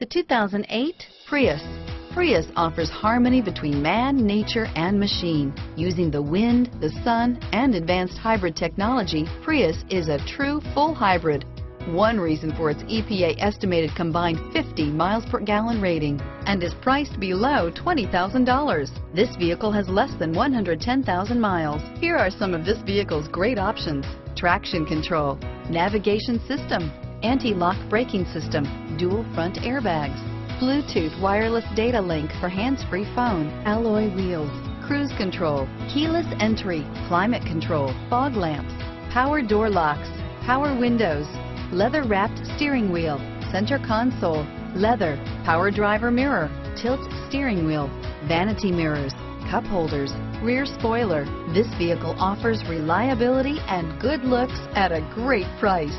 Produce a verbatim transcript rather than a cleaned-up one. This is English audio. The two thousand eight Prius. Prius offers harmony between man, nature, and machine. Using the wind, the sun, and advanced hybrid technology, Prius is a true full hybrid. One reason for its E P A estimated combined fifty miles per gallon rating and is priced below twenty thousand dollars. This vehicle has less than one hundred ten thousand miles. Here are some of this vehicle's great options: traction control, navigation system, anti-lock braking system, dual front airbags, Bluetooth wireless data link for hands-free phone, alloy wheels, cruise control, keyless entry, climate control, fog lamps, power door locks, power windows, leather-wrapped steering wheel, center console, leather, power driver mirror, tilt steering wheel, vanity mirrors, cup holders, rear spoiler. This vehicle offers reliability and good looks at a great price.